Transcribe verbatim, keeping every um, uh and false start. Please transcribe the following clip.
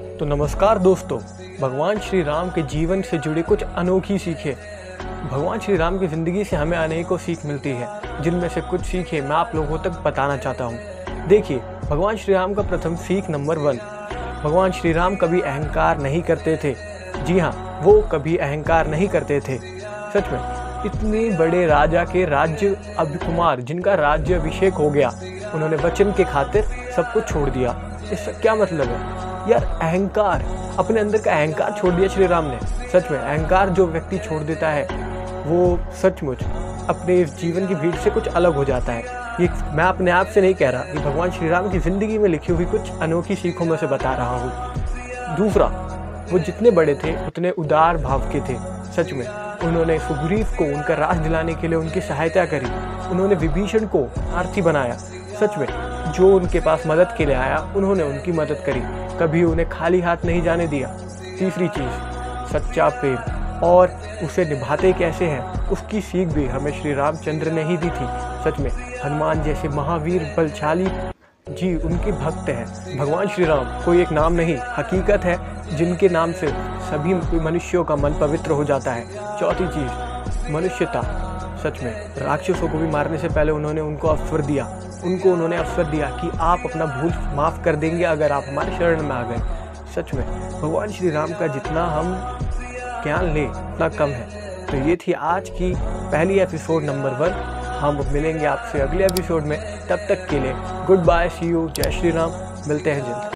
तो नमस्कार दोस्तों, भगवान श्री राम के जीवन से जुड़ी कुछ अनोखी सीखें। भगवान श्री राम की ज़िंदगी से हमें अनेकों सीख मिलती है, जिनमें से कुछ सीखें मैं आप लोगों तक बताना चाहता हूँ। देखिए, भगवान श्री राम का प्रथम सीख नंबर वन, भगवान श्री राम कभी अहंकार नहीं करते थे। जी हाँ, वो कभी अहंकार नहीं करते थे। सच में इतने बड़े राजा के राज्य अभिकुमार, जिनका राज्य अभिषेक हो गया, उन्होंने वचन के खातिर सब कुछ छोड़ दिया। इसका क्या मतलब है यार? अहंकार, अपने अंदर का अहंकार छोड़ दिया श्री राम ने। सच में अहंकार जो व्यक्ति छोड़ देता है वो सचमुच अपने जीवन की भीड़ से कुछ अलग हो जाता है। ये मैं अपने आप से नहीं कह रहा, ये भगवान श्री राम की ज़िंदगी में लिखी हुई कुछ अनोखी सीखों में से बता रहा हूँ। दूसरा, वो जितने बड़े थे उतने उदार भाव के थे। सच में उन्होंने सुग्रीव को उनका राज दिलाने के लिए उनकी सहायता करी। उन्होंने विभीषण को सारथी बनाया। सच में जो उनके पास मदद के लिए आया उन्होंने उनकी मदद करी, कभी उन्हें खाली हाथ नहीं जाने दिया। तीसरी चीज़, सच्चा प्रेम और उसे निभाते कैसे हैं, उसकी सीख भी हमें श्री रामचंद्र ने ही दी थी। सच में हनुमान जैसे महावीर बलशाली जी उनके भक्त हैं। भगवान श्री राम कोई एक नाम नहीं, हकीकत है, जिनके नाम से सभी मनुष्यों का मन पवित्र हो जाता है। चौथी चीज़, मनुष्यता। सच में राक्षसों को भी मारने से पहले उन्होंने उनको अवसर दिया उनको उन्होंने अवसर दिया कि आप अपना भूल माफ़ कर देंगे अगर आप हमारे शरण में आ गए। सच में भगवान श्री राम का जितना हम ज्ञान लें उतना कम है। तो ये थी आज की पहली एपिसोड नंबर वन। हम मिलेंगे आपसे अगले एपिसोड में, तब तक के लिए गुड बाय, सी यू, जय श्री राम, मिलते हैं जल्द।